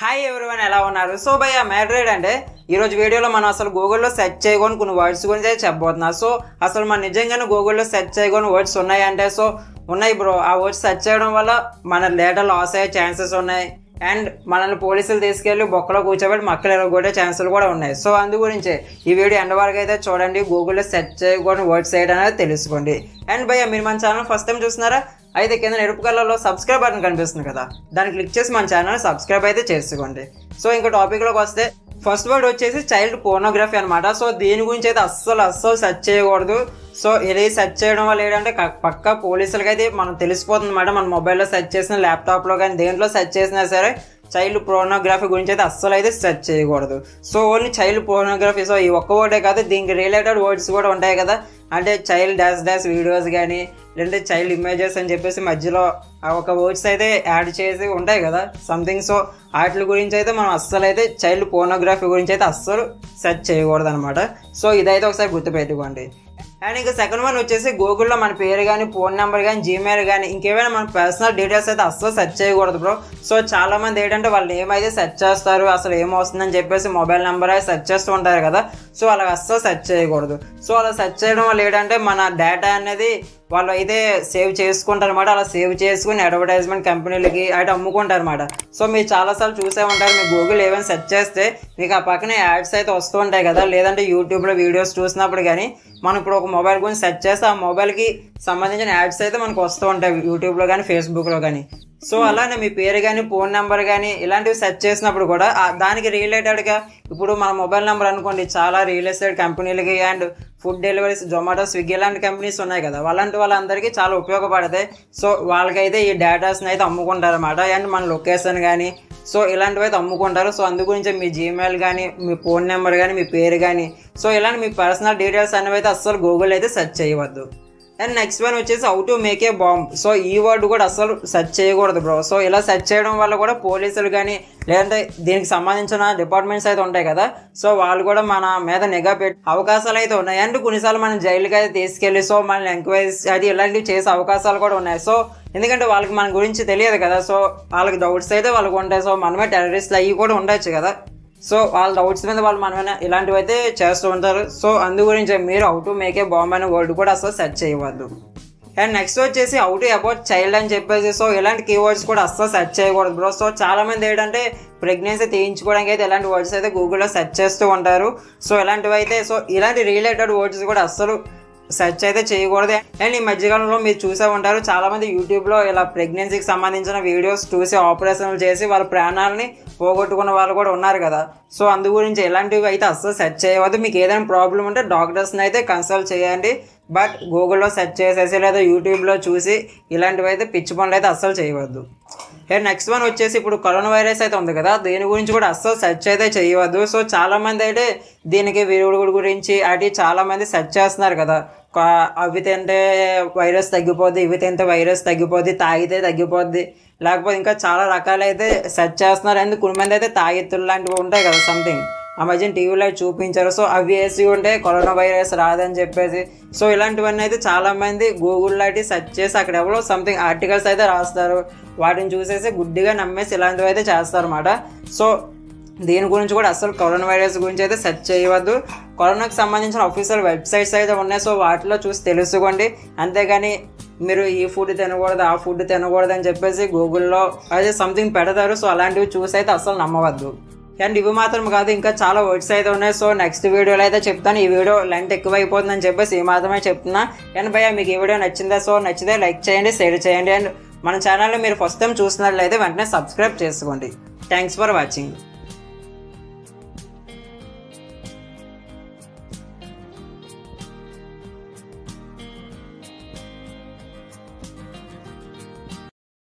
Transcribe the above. High everyone एला उन्नारू सो भैया मैं रेड अंडे ई रोज वीडियो मन असल गूगुल सर्च चेयकोनी कोई वर्ड्स गुरिंचि चेप्पबोतुन्ना सो असल मन निजंगाने गूगुल सर्च चेयकोनी वर्ड्स उन्नायि अंटे सो उन्नायि ब्रो आ वर्ड्स सर्च चेयडम वल्ल मन लेटर लॉस अय्ये चांसेस उन्नायि అండ్ మనల్ని పోలీసులు తీసుకెళ్ళి బొక్కలో కూర్చోబెట్టి మక్కలు ఎరగొట్టే ఛాన్సులు కూడా ఉన్నాయి. సో అందు గురించే ఈ వీడియో ఎండ్ వరకు అయితే చూడండి. గూగుల్లో సెర్చ్ చేయకూడని వర్డ్స్ ఏంటి అనేది తెలుసుకోండి. అండ్ భయ్యా మీరు మన ఛానల్ ఫస్ట్ టైం చూస్తున్నారా అయితే కింద ఎరుపు కలర్లో సబ్స్క్రైబ్ బటన్ కనిపిస్తుంది కదా, దాన్ని క్లిక్ చేసి మన ఛానల్ సబ్స్క్రైబ్ అయితే చేసుకోండి. సో ఇంకా టాపిక్లోకి వస్తే ఫస్ట్ వర్డ్ వచ్చేసి చైల్డ్ పోర్నోగ్రఫీ అనమాట. సో దీని గురించి అయితే అస్సలు సెర్చ్ చేయకూడదు. సో ఇది సెర్చ్ చేయడం వల్ల ఏంటంటే పక్కా పోలీసులకి అయితే మనం తెలిసిపోతుంది అన్నమాట. మన మొబైల్లో సెర్చ్ చేసిన ల్యాప్టాప్లో కానీ దేంట్లో సెర్చ్ చేసినా సరే చైల్డ్ పోర్నోగ్రఫీ గురించి అయితే అస్సలు అయితే సెర్చ్ చేయకూడదు. So only child pornography, so ఈ ఒక్క వర్డే కాదు, దీనికి రిలేటెడ్ వర్డ్స్ కూడా ఉంటాయి కదా. అంటే చైల్డ్ డాష్ డాష్ వీడియోస్ కానీ లేదంటే చైల్డ్ ఇమేజెస్ అని చెప్పేసి మధ్యలో ఒక వర్డ్స్ అయితే యాడ్ చేసి ఉంటాయి కదా సంథింగ్. సో వాటి గురించి అయితే మనం అస్సలు అయితే చైల్డ్ పోర్నోగ్రఫీ గురించి అయితే అస్సలు సెర్చ్ చేయకూడదు అనమాట. సో ఇదైతే ఒకసారి గుర్తుపెట్టుకోండి. అండ్ ఇంకా సెకండ్ వన్ వచ్చేసి గూగుల్లో మన పేరు కానీ ఫోన్ నెంబర్ కానీ జీమెయిల్ కానీ ఇంకేమైనా మన పర్సనల్ డీటెయిల్స్ అయితే అస్సలు సెర్చ్ చేయకూడదు బ్రో. సో చాలామంది ఏంటంటే వాళ్ళు ఏమైతే సెర్చ్ చేస్తారు అసలు ఏమవుతుందని చెప్పేసి మొబైల్ నెంబర్ అయితే సెర్చ్ చేస్తూ ఉంటారు కదా. సో అలా అస్సలు సెర్చ్ చేయకూడదు. సో అలా సెర్చ్ చేయడం వల్ల ఏంటంటే మన డేటా అనేది వాళ్ళు అయితే సేవ్ చేసుకుంటారు అనమాట. అలా సేవ్ చేసుకుని అడ్వర్టైజ్మెంట్ కంపెనీలకి అయితే అమ్ముకుంటారు అనమాట. సో మీరు చాలాసార్లు చూసే ఉంటారు, మీరు గూగుల్ ఏమైనా సెర్చ్ చేస్తే మీకు ఆ పక్కనే యాడ్స్ అయితే వస్తూ ఉంటాయి కదా. లేదంటే యూట్యూబ్లో వీడియోస్ చూసినప్పుడు కానీ మనం ఇప్పుడు ఒక మొబైల్ గురించి సెర్చ్ చేస్తే ఆ మొబైల్కి సంబంధించిన యాడ్స్ అయితే మనకు వస్తూ ఉంటాయి యూట్యూబ్లో కానీ ఫేస్బుక్లో కానీ. సో అలానే మీ పేరు కానీ ఫోన్ నెంబర్ కానీ ఇలాంటివి సెర్చ్ చేసినప్పుడు కూడా దానికి రిలేటెడ్గా ఇప్పుడు మన మొబైల్ నెంబర్ అనుకోండి, చాలా రియల్ ఎస్టేట్ కంపెనీలకి and food deliveries Zomato Swiggy లాంటి కంపెనీస్ ఉన్నాయి కదా, అలాంటి వాళ్ళందరికీ చాలా ఉపయోగపడతాయి. సో వాళ్ళకైతే ఈ డేటాస్ని అయితే అమ్ముకుంటారు అన్నమాట. అండ్ మన లొకేషన్ కానీ సో ఇలాంటివి అయితే అమ్ముకుంటారు. సో అందు గురించి మీ జీమెయిల్ కానీ మీ ఫోన్ నెంబర్ కానీ మీ పేరు కానీ సో ఇలాంటి మీ పర్సనల్ డీటెయిల్స్ అనేవి అయితే అస్సలు గూగుల్ అయితే సెర్చ్ చేయవద్దు. అండ్ నెక్స్ట్ వన్ వచ్చేసి how to make a bomb. So ఈ వర్డ్ కూడా అస్సలు సెర్చ్ చేయకూడదు బ్రో. సో ఇలా సెర్చ్ చేయడం వల్ల కూడా పోలీసులు కానీ లేదంటే దీనికి సంబంధించిన డిపార్ట్మెంట్స్ అయితే ఉంటాయి కదా, సో వాళ్ళు కూడా మన మీద నిఘా పెట్టే అవకాశాలు అయితే ఉన్నాయి. అండ్ కొన్నిసార్లు మనం జైలుకి అయితే తీసుకెళ్ళి సో మనల్ని ఎంక్వైరీస్ అది ఇలాంటివి చేసే అవకాశాలు కూడా ఉన్నాయి. సో ఎందుకంటే వాళ్ళకి మన గురించి తెలియదు కదా, సో వాళ్ళకి డౌట్స్ అయితే వాళ్ళకు ఉంటాయి. సో మనమే టెర్రరిస్టులు అవి కూడా ఉండొచ్చు కదా. సో వాళ్ళ డౌట్స్ మీద వాళ్ళు మనమైనా ఇలాంటివి అయితే చేస్తూ ఉంటారు. సో అందు గురించి మీరు how to make a bomb అనే వర్డ్ కూడా అసలు సెర్చ్ చేయవద్దు. అండ్ నెక్స్ట్ వచ్చేసి హౌ టు అబౌట్ చైల్డ్ అని చెప్పేసి సో ఇలాంటి కీవర్డ్స్ కూడా అస్సలు సెర్చ్ చేయకూడదు బ్రో. సో చాలామంది ఏంటంటే ప్రెగ్నెన్సీ తీయించుకోవడానికి అయితే ఇలాంటి వర్డ్స్ అయితే గూగుల్లో సెర్చ్ చేస్తూ ఉంటారు. సో ఇలాంటివి అయితే సో ఇలాంటి రిలేటెడ్ వర్డ్స్ కూడా అస్సలు సెర్చ్ అయితే చేయకూడదు. అండ్ ఈ మధ్యకాలంలో మీరు చూసే ఉంటారు, చాలామంది యూట్యూబ్లో ఇలా ప్రెగ్నెన్సీకి సంబంధించిన వీడియోస్ చూసి ఆపరేషన్లు చేసి వాళ్ళ ప్రాణాలని పోగొట్టుకున్న వాళ్ళు కూడా ఉన్నారు కదా. సో అందు గురించి ఇలాంటివి అయితే అస్సలు సెర్చ్ చేయవద్దు. మీకు ఏదైనా ప్రాబ్లం ఉంటే డాక్టర్స్ని అయితే కన్సల్ట్ చేయండి. బట్ గూగుల్లో సెర్చ్ చేసేసి లేదా యూట్యూబ్లో చూసి ఇలాంటివి అయితే పిచ్చి పనులు అయితే అస్సలు చేయవద్దు. నెక్స్ట్ వన్ వచ్చేసి ఇప్పుడు కరోనా వైరస్ అయితే ఉంది కదా, దీని గురించి కూడా అస్సలు సెర్చ్ అయితే చేయవద్దు. సో చాలామంది అయితే దీనికి విరుగుడు గురించి అది చాలామంది సెర్చ్ చేస్తున్నారు కదా, అవి తింటే వైరస్ తగ్గిపోద్ది, ఇవి తింటే వైరస్ తగ్గిపోద్ది, తాగితే తగ్గిపోద్ది, లేకపోతే ఇంకా చాలా రకాలైతే సెర్చ్ చేస్తున్నారు. అండ్ కొంతమంది అయితే తాగిత్తులు లాంటివి ఉంటాయి కదా సంథింగ్, ఆ మధ్యన టీవీలో చూపించారు. సో అవి వేసి ఉంటే కరోనా వైరస్ రాదని చెప్పేసి సో ఇలాంటివన్నీ అయితే చాలామంది గూగుల్ లాంటి సెర్చ్ చేసి అక్కడ ఎవరో సంథింగ్ ఆర్టికల్స్ అయితే రాస్తారు, వాటిని చూసేసి గుడ్డిగా నమ్మేసి ఇలాంటివి అయితే చేస్తారన్నమాట. సో దీని గురించి కూడా అసలు కరోనా వైరస్ గురించి అయితే సెర్చ్ చేయవద్దు. కరోనాకు సంబంధించిన అఫీషియల్ వెబ్సైట్స్ అయితే ఉన్నాయి, సో వాటిలో చూసి తెలుసుకోండి. అంతేగాని మీరు ఈ ఫుడ్ తినకూడదు ఆ ఫుడ్ తినకూడదు అని చెప్పేసి గూగుల్లో అయితే సంథింగ్ పెడతారు. సో అలాంటివి చూసి అయితే అసలు నమ్మవద్దు. అండ్ ఇవి మాత్రం కాదు, ఇంకా చాలా వర్డ్స్ అయితే ఉన్నాయి. సో నెక్స్ట్ వీడియోలో అయితే చెప్తాను. ఈ వీడియో లెంత్ ఎక్కువ అయిపోతుందని చెప్పేసి ఈ మాత్రమే చెప్తున్నా. అండ్ భయ్యా మీకు ఈ వీడియో నచ్చిందా? సో నచ్చితే లైక్ చేయండి, షేర్ చేయండి. అండ్ మన ఛానల్లో మీరు ఫస్ట్ టైం చూసినట్లయితే వెంటనే సబ్స్క్రైబ్ చేసుకోండి. Thanks for watching.